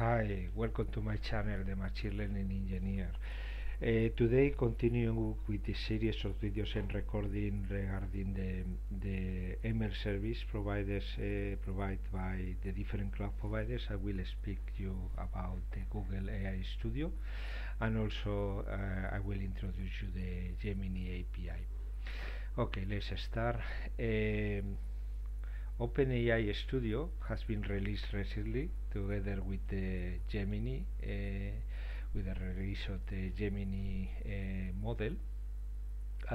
Hi, welcome to my channel, The Machine Learning Engineer. Today, continuing with the series of videos and recording regarding the ML service providers provided by the different cloud providers, I will speak to you about the Google AI Studio, and also I will introduce you the Gemini API. Okay, let's start. OpenAI Studio has been released recently together with the Gemini, with the release of the Gemini model,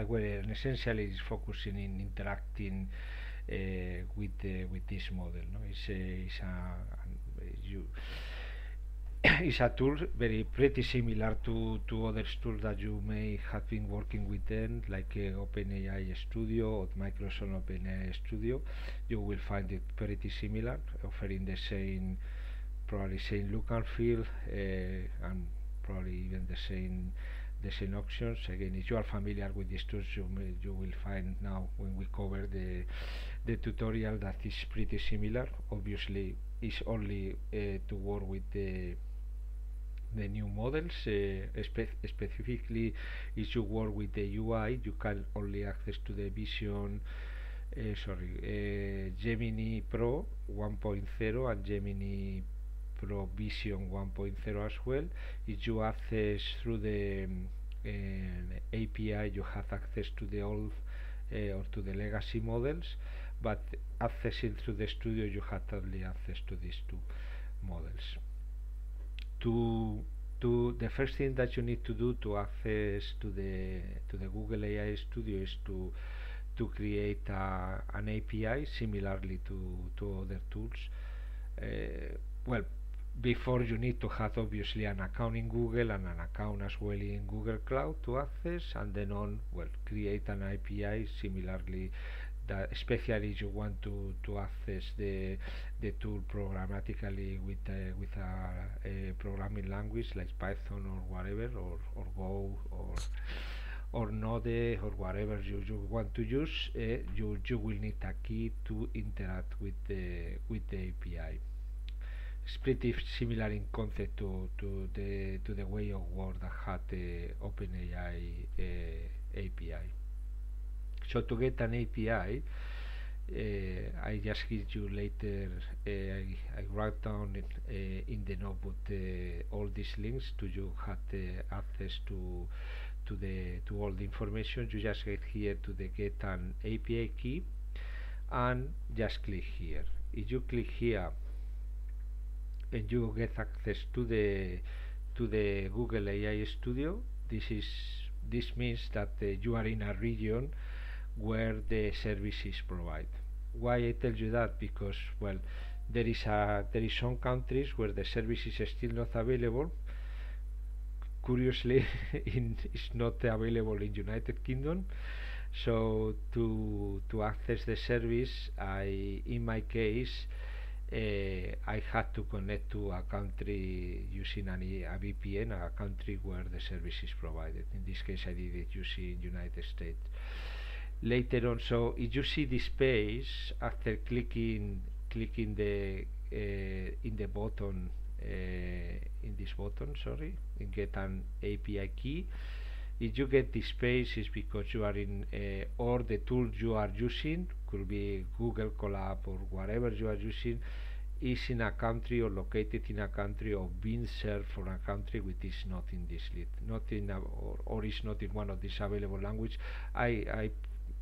where essentially is focusing in interacting with this model. No, it's a tool pretty similar to other tools that you may have been working with them, like OpenAI Studio or Microsoft OpenAI Studio. You will find it pretty similar, offering the same, probably same look and feel, and probably even the same options. Again, if you are familiar with these tools, you will find now when we cover the tutorial that is pretty similar. Obviously, it's only to work with the new models. Specifically, if you work with the UI, you can only access to the Vision, Gemini Pro 1.0 and Gemini Pro Vision 1.0 as well. If you access through the API, you have access to the old or to the legacy models, but accessing through the studio, you have only access to these two models. The first thing that you need to do to access to the Google AI Studio is to create an API similarly to other tools. Well, before you need to have obviously an account in Google and an account as well in Google Cloud to access, and then create an API similarly, that especially if you want to access the tool programmatically with a programming language like Python or whatever, or Go or Node or whatever you want to use. You will need a key to interact with the API. It's pretty similar in concept to the way of work that had the OpenAI API. So to get an API, I just give you later. I write down in the notebook all these links to you had access to all the information. You just get here to the get an API key, and just click here. If you click here, and you get access to the Google AI Studio. This means that you are in a region where the service is provided. Why I tell you that? Because, well, there is some countries where the service is still not available. Curiously, it's not available in United Kingdom. So to access the service, in my case, I had to connect to a country using a VPN, a country where the service is provided. In this case, I did it using United States. Later on, so if you see this page, after clicking in the button, in this button, sorry, and get an API key. If you get this page, is because you are in, or the tool you are using, could be Google Colab or whatever you are using, is in a country or located in a country or being served from a country which is not in this list, or is not in one of these available languages. I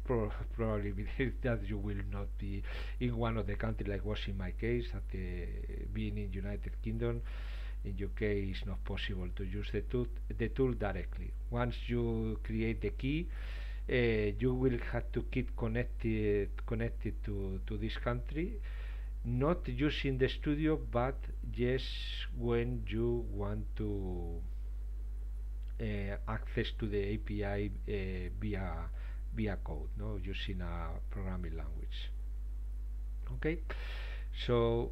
probably believe that you will not be in one of the countries, like was in my case, that being in United Kingdom. In UK, it's not possible to use the tool directly. Once you create the key, you will have to keep connected to this country, not using the studio, but just when you want to access to the API via code, no, using a programming language. Okay, so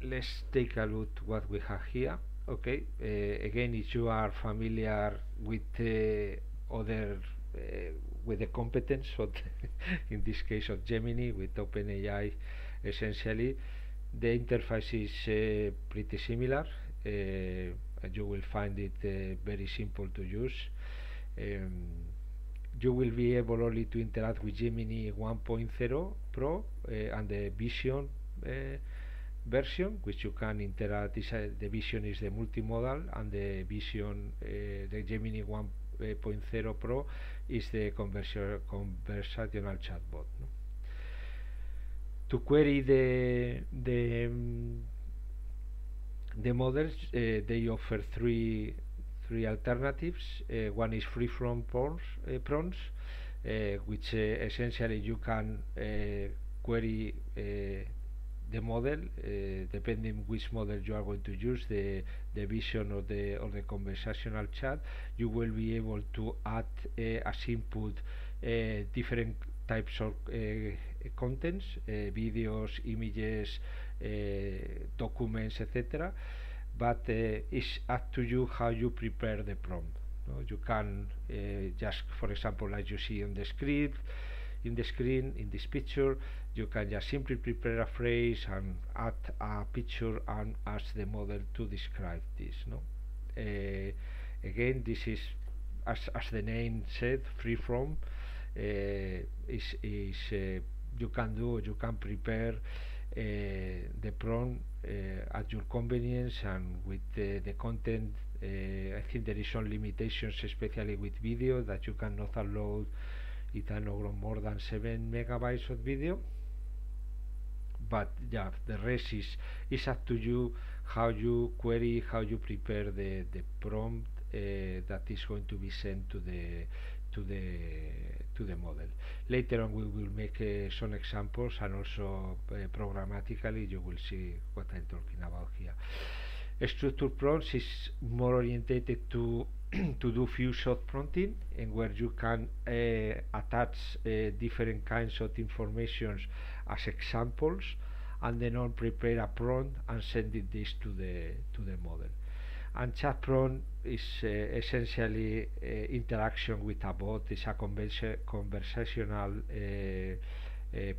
let's take a look what we have here. Okay, again, if you are familiar with with the competence of in this case of Gemini with OpenAI, essentially The interface is pretty similar. You will find it very simple to use. You will be able only to interact with Gemini 1.0 Pro and the Vision version, which you can interact. The Vision is the multimodal, and the Vision, the Gemini 1.0 Pro, is the conversational chatbot. No? To query the models, they offer three alternatives. One is free from prompts, which essentially you can query the model depending which model you are going to use, the vision or the conversational chat. You will be able to add as input different types of contents, videos, images, documents, etc. But it's up to you how you prepare the prompt. No? You can just, for example, as you see on the script, in the screen, in this picture, you can just simply prepare a phrase and add a picture and ask the model to describe this. No? Again, this is, as the name said, free from. You can prepare the prompt at your convenience and with the content. I think there is some limitations, especially with video, that you cannot upload more than 7 MB of video. But yeah, the rest is up to you how you query, how you prepare the prompt that is going to be sent to the model. Later on we will make some examples, and also programmatically you will see what I'm talking about here. Structured prompts is more orientated to do few shot prompting, and where you can attach different kinds of informations as examples, and then on prepare a prompt and send it this to the model. And chat prompt is essentially interaction with a bot. It's a conversational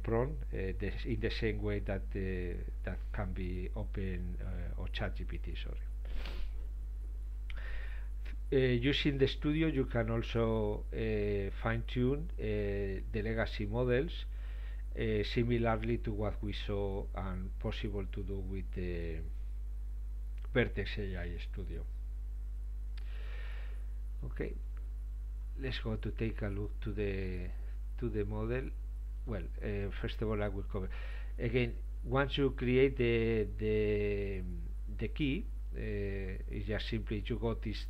prompt, in the same way that that can be Open or ChatGPT. Sorry. Using the studio, you can also fine-tune the legacy models, similarly to what we saw and possible to do with the Vertex AI Studio. Okay, let's go to take a look to the model. Well, first of all, I will cover again. Once you create the key, it's just simply you got this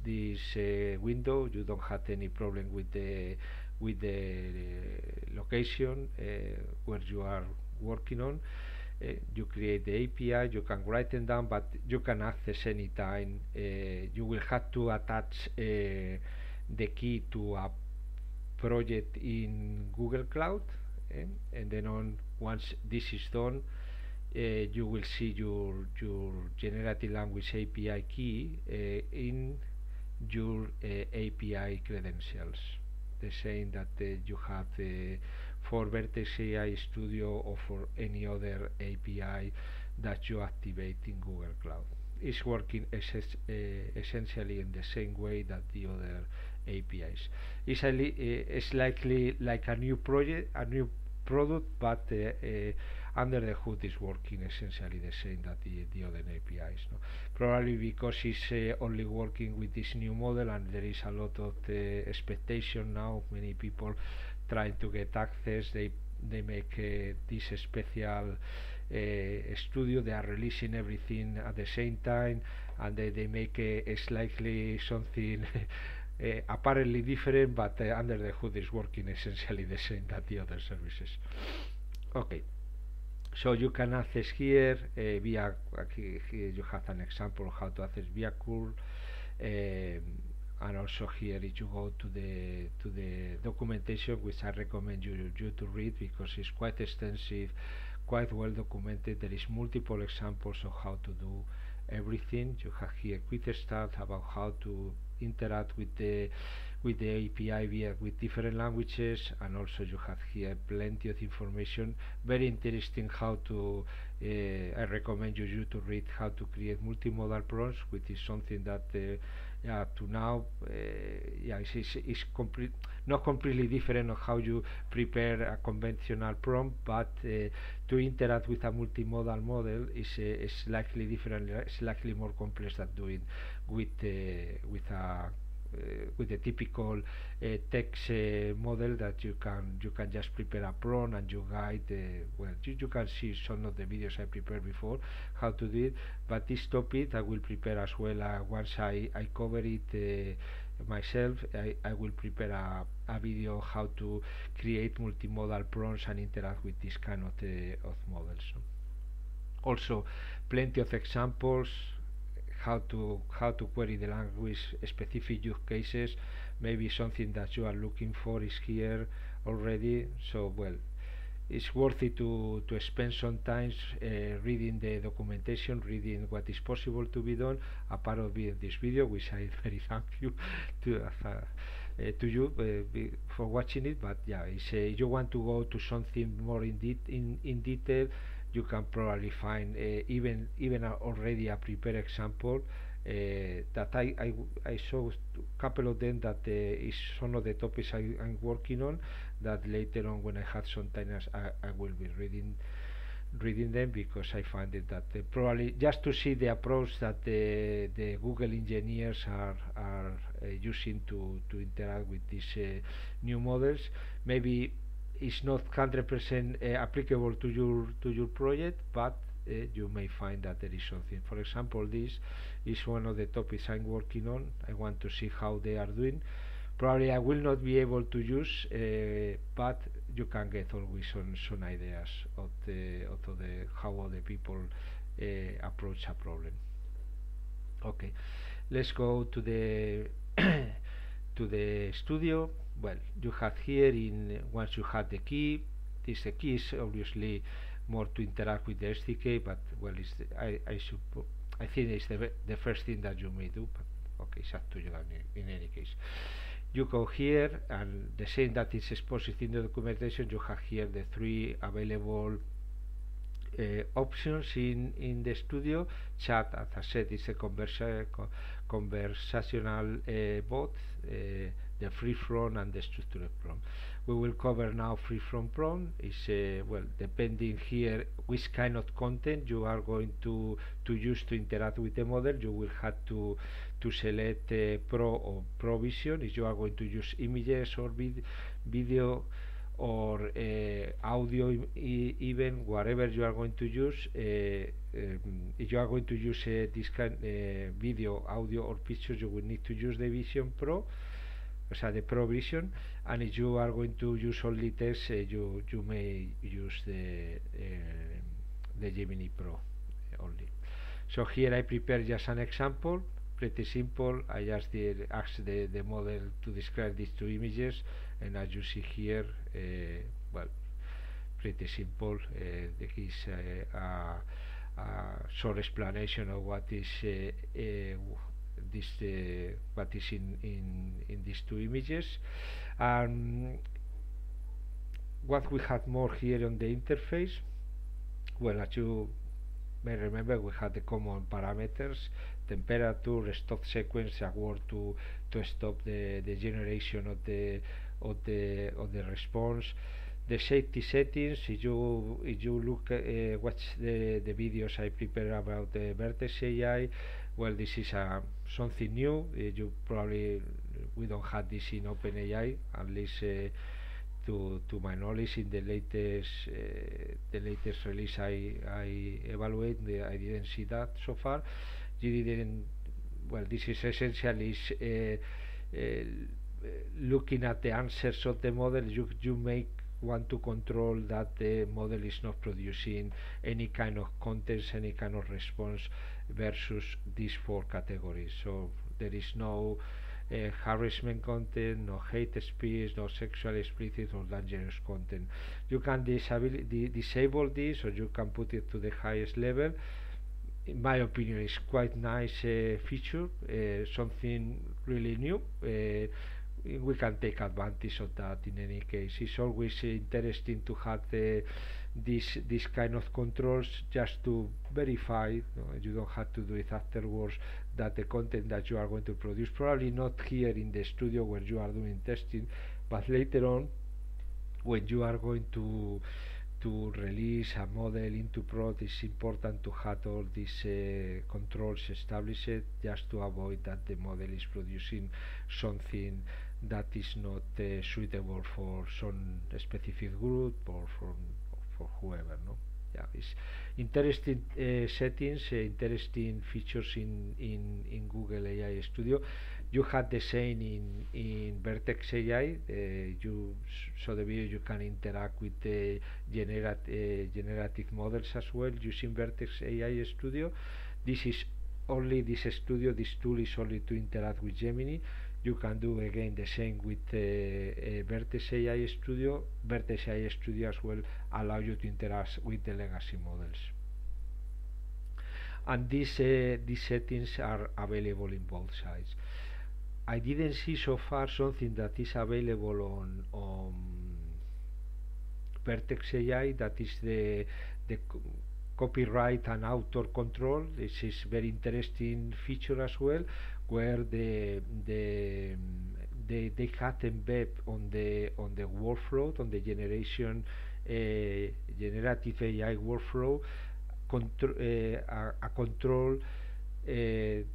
window. You don't have any problem with the location where you are working on. You create the API, you can write them down, but you can access anytime. You will have to attach the key to a project in Google Cloud, and then on, once this is done, you will see your generative language API key in your API credentials. They're saying that you have for Vertex AI Studio or for any other API that you activate in Google Cloud. It's working essentially in the same way that the other APIs. It's likely like a new project, a new product, but under the hood is working essentially the same that the other APIs. No? Probably because it's only working with this new model, and there is a lot of expectation now, many people trying to get access. They make this special studio. They are releasing everything at the same time, and they make a slightly something apparently different, but under the hood is working essentially the same that the other services. Okay, so you can access here via. Here you have an example of how to access via curl. And also here, if you go to the documentation, which I recommend you to read, because it's quite extensive, quite well documented. There is multiple examples of how to do everything. You have here quick start about how to interact with the API with different languages, and also you have here plenty of information. Very interesting how to I recommend you to read how to create multimodal prompts, which is something that up to now is not completely different of how you prepare a conventional prompt, but to interact with a multimodal model is slightly different, slightly more complex than doing with the typical text model that you can just prepare a prompt and you guide. Well, you can see some of the videos I prepared before how to do it. But this topic I will prepare as well. Once I cover it myself, I will prepare a video how to create multimodal prompts and interact with this kind of models. Also, plenty of examples. How to query the language, specific use cases, maybe something that you are looking for is here already. So well, it's worth it to spend some time reading the documentation, reading what is possible to be done. Apart of this video, which I very thank you to you for watching it. But yeah, if you want to go to something more in detail, you can probably find even already a prepared example that I saw a couple of them that is some of the topics I'm working on, that later on when I have some time I will be reading them, because I find it that probably just to see the approach that the Google engineers are using to interact with these new models, maybe it's not 100% applicable to your project, but you may find that there is something. For example, this is one of the topics I'm working on. I want to see how they are doing. Probably I will not be able to use, but you can get always some ideas of how other people approach a problem. Okay, let's go to the to the studio. Well, you have here, once you have the key, the key is obviously more to interact with the SDK, but well, I think it's the first thing that you may do, but okay, it's up to you in any case. You go here, and the same that is exposed in the documentation, you have here the three available options in the studio. Chat, as I said, is a conversational bot. The free from and the structured prompt. We will cover now free from prompt. It's well, depending here which kind of content you are going to use to interact with the model, you will have to select Pro or Pro Vision. If you are going to use images or video or audio, even whatever you are going to use, if you are going to use this kind video, audio or pictures, you will need to use the Vision Pro. So the Pro Vision, and if you are going to use only text, you may use the Gemini Pro only. So here I prepared just an example, pretty simple. I just asked the model to describe these two images, and as you see here, well, pretty simple. There is a short explanation of what is what is in these two images. What we had more here on the interface, well, as you may remember, we had the common parameters: temperature, stop sequence, a word to stop the generation of the response. The safety settings, if you look watch the videos I prepared about the Vertex AI, well, this is something new. We don't have this in OpenAI, at least to my knowledge. In the latest release I evaluate, I didn't see that so far. Well, this is essentially looking at the answers of the model. You make want to control that the model is not producing any kind of context, any kind of response versus these four categories. So there is no harassment content, no hate speech, no sexually explicit or dangerous content. You can disable this, or you can put it to the highest level. In my opinion, it's quite nice feature, something really new. We can take advantage of that in any case. It's always interesting to have this kind of controls, just to verify, you don't have to do it afterwards, that the content that you are going to produce, probably not here in the studio where you are doing testing, but later on when you are going to release a model into prod, it's important to have all these controls established, just to avoid that the model is producing something that is not suitable for some specific group or for whoever. No, yeah, it's interesting settings, interesting features in Google AI Studio. You had the same in Vertex AI. You saw the video. You can interact with the generative models as well using Vertex AI Studio. This is only this studio. This tool is only to interact with Gemini. You can do again the same with Vertex AI Studio. Vertex AI Studio as well allow you to interact with the legacy models. And these settings are available in both sides. I didn't see so far something that is available on Vertex AI, that is the copyright and author control. This is very interesting feature as well, where they had embedded on the workflow, on the generative AI workflow, a control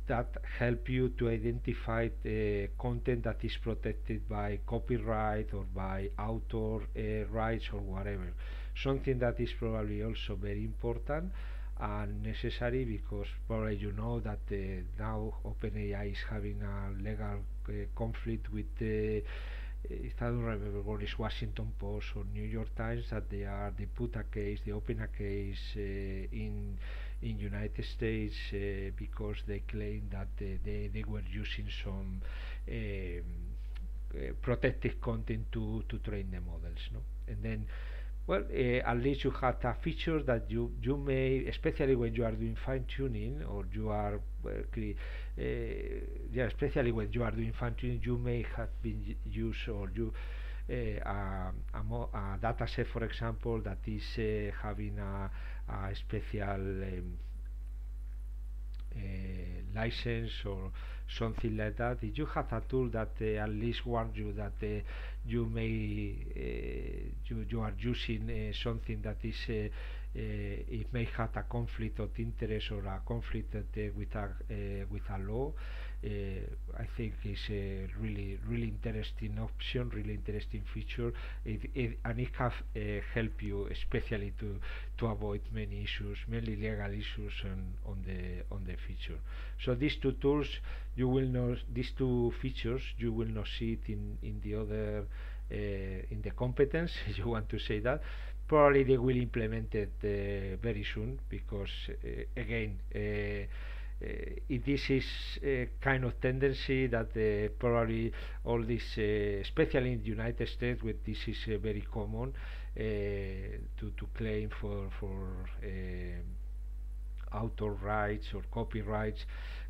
that help you to identify the content that is protected by copyright or by author rights or whatever. Something that is probably also very important and necessary, because probably you know that now OpenAI is having a legal conflict with I don't remember what is, Washington Post or New York Times, that they put a case, they open a case in United States because they claim that they were using some protected content to train the models, no? And then, well, at least you have a feature that you may, especially when you are doing fine-tuning, or you are especially when you are doing fine-tuning, you may have been used, or you a data set, for example, that is having a special license or something like that. If you have a tool that at least warns you that you may you are using something that is it may have a conflict of interest or a conflict with a law, I think is a really interesting option, really interesting feature, and it can help you especially to avoid many issues, mainly legal issues on the feature. So these two tools, you will know these two features, you will not see it in the other in the competence, if you want to say that. Probably they will implement it very soon, because again, this is a kind of tendency that probably all this, especially in the United States, where this is very common, to claim for author rights or copyrights,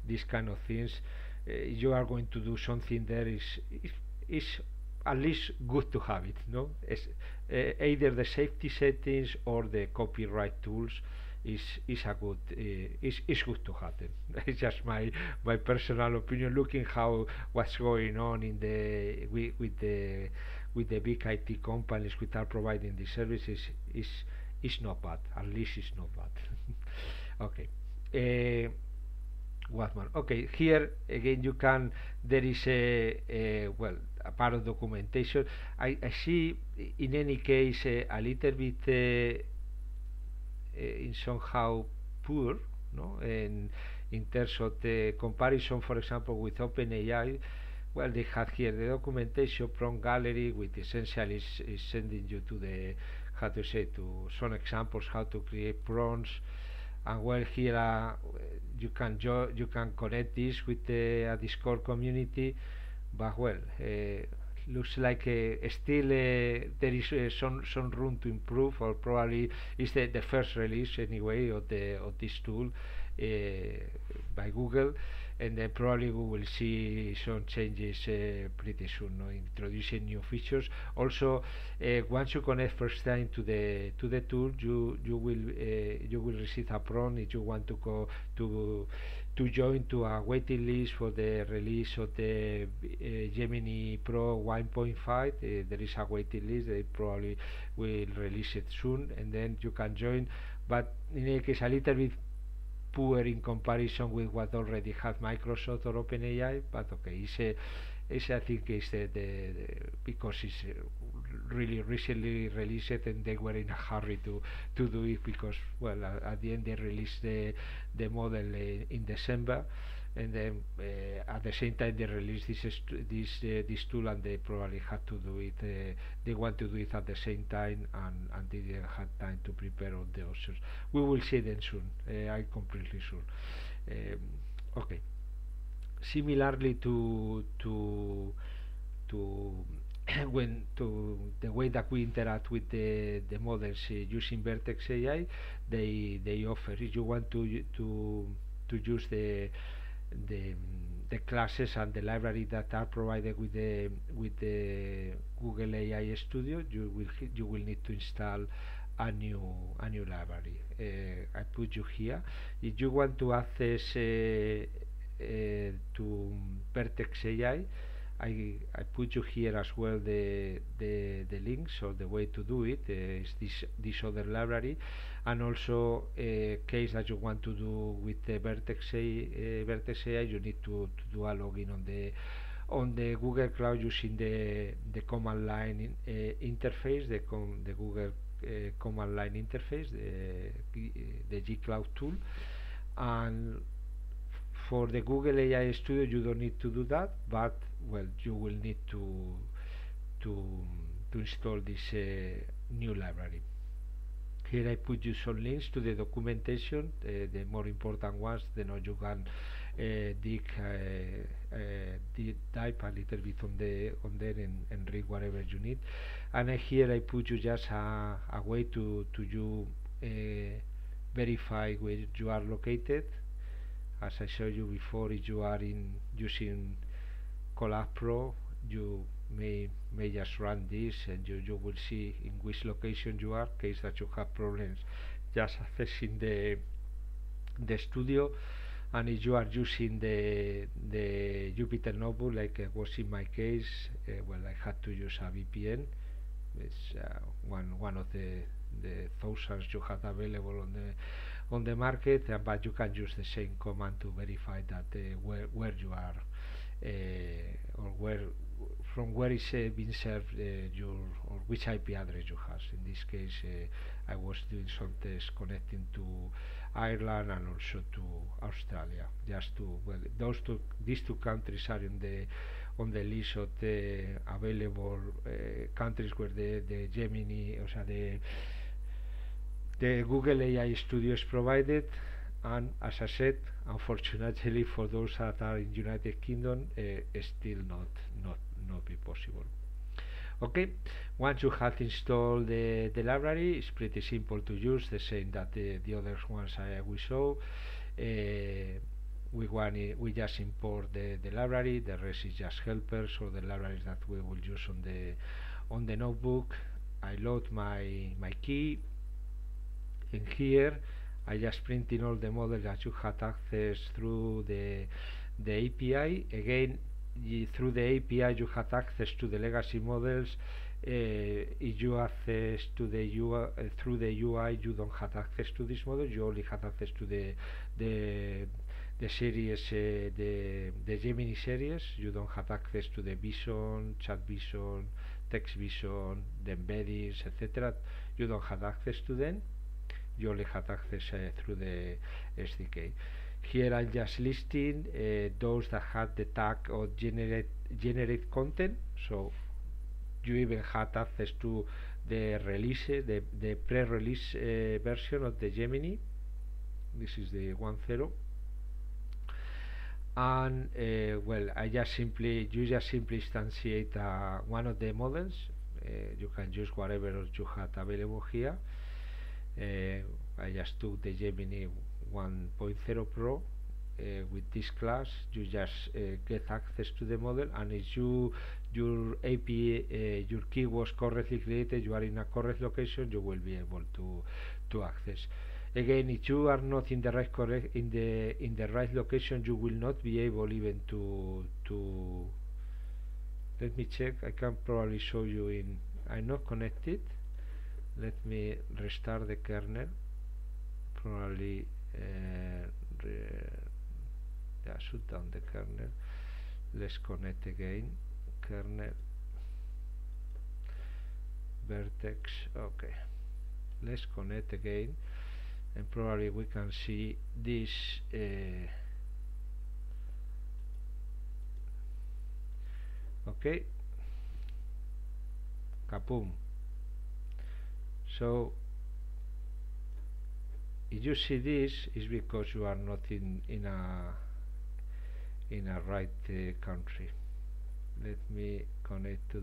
these kind of things. You are going to do something, there is at least good to have it, no? Either the safety settings or the copyright tools is a good is good to have them. It's just my personal opinion, looking how what's going on in the with the big IT companies which are providing the services. Is not bad, at least it's not bad. Okay. What more? Okay, here again you can, there is a part of documentation. I see in any case a little bit in somehow poor, no? And in terms of the comparison, for example, with OpenAI, well, they have here the documentation from gallery, which essentially is sending you to the, how to say, to some examples how to create prompts. And well, here you can connect this with a Discord community, but well, looks like still there is some room to improve, or probably is the first release anyway of this tool. by Google, and then probably we will see some changes pretty soon, no? Introducing new features. Also, once you connect first time to the tool, you will receive a prompt if you want to go to join to a waiting list for the release of the Gemini Pro 1.5. There is a waiting list. They probably will release it soon, and then you can join. But in any case, a little bit poor in comparison with what already have Microsoft or OpenAI, but okay, because it's really recently released and they were in a hurry to do it, because well, at the end they released the model in December, and then at the same time they released this tool, and they probably had to do it. They want to do it at the same time, and they didn't have time to prepare all the options. We will see them soon. I'm completely sure. Okay. Similarly to the way that we interact with the models using Vertex AI, they offer, if you want to use the classes and the library that are provided with the Google AI Studio, you will need to install a new library. I put you here. If you want to access to Vertex AI, I put you here as well the links or the way to do it. Is this other library, and also a case that you want to do with the Vertex AI, you need to do a login on the Google Cloud using the command line interface, the Google command line interface, the G Cloud tool. And for the Google AI Studio, you don't need to do that, but well, you will need to install this new library. Here I put you some links to the documentation, the more important ones. Then you can dive a little bit on there and read whatever you need. And here I put you just a way to you verify where you are located. As I showed you before, if you are using Colab Pro, you may just run this, and you will see in which location you are. Case that you have problems just accessing the studio, and if you are using the Jupyter notebook, like was in my case, well, I had to use a VPN. It's one of the thousands you have available on the market, but you can use the same command to verify that where you are or from where is being served or which IP address you have. In this case, I was doing some tests connecting to Ireland and also to Australia. Just to, well, these two countries are on the list of the available countries where the Gemini, or so the Google AI Studio is provided. And as I said, unfortunately for those that are in United Kingdom, still not be possible. Okay, once you have installed the library, it's pretty simple to use, the same that the other ones we saw. We just import the library. The rest is just helpers or the libraries that we will use on the notebook. I load my key in here. I just printing all the models that you had access through the API. Again, through the API you had access to the legacy models. If you access to the UI through the UI, you don't have access to this model. You only had access to the series, the Gemini series. You don't have access to the Vision, Chat Vision, Text Vision, the embeddings, etc. You don't have access to them. You only had access through the SDK. Here I'm just listing those that had the tag of generate content. So you even had access to the release, the pre-release version of the Gemini. This is the 1.0. And well, you just simply instantiate one of the models. You can use whatever you had available here. I just took the Gemini 1.0 Pro, with this class you just get access to the model, and if your API, your key was correctly created, you are in a correct location, you will be able to access. Again, if you are not in the right right location, you will not be able even to let me check. I can probably show you in. I'm not connected. Let me restart the kernel. Probably yeah, shut down the kernel. Let's connect again. Kernel, Vertex. Okay, let's connect again, and probably we can see this. Okay, kaboom. So if you see this, is because you are not in a right country. Let me connect to